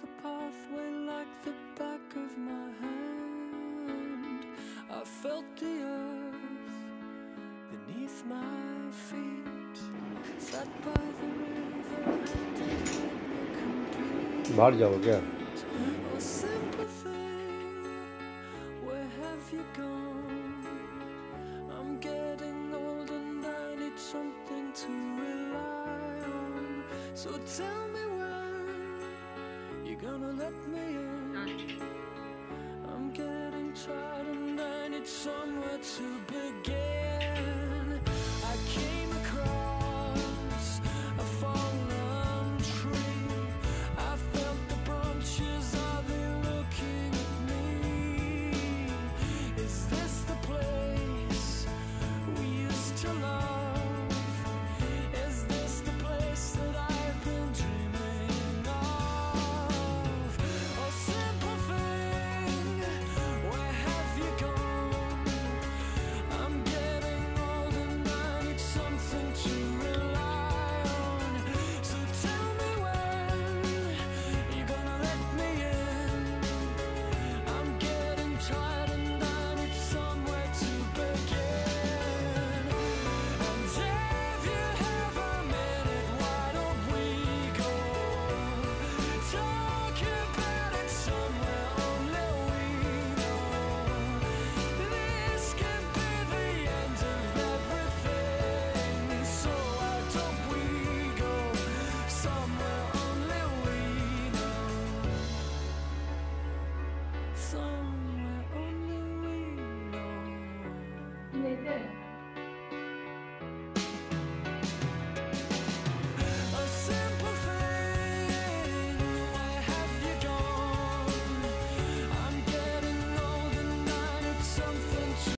the pathway like the back of my hand. I felt the earth beneath my feet, sat by the river and it made me complete. Oh, simple thing, where have you gone? I'm getting old and I need something to rely on. So tell me, gonna let me in. I'm getting tired and I need somewhere to begin. I came across a fallen tree. I felt the branches are they looking at me. Is this the place we used to love? Is this the place that I've been dreaming? So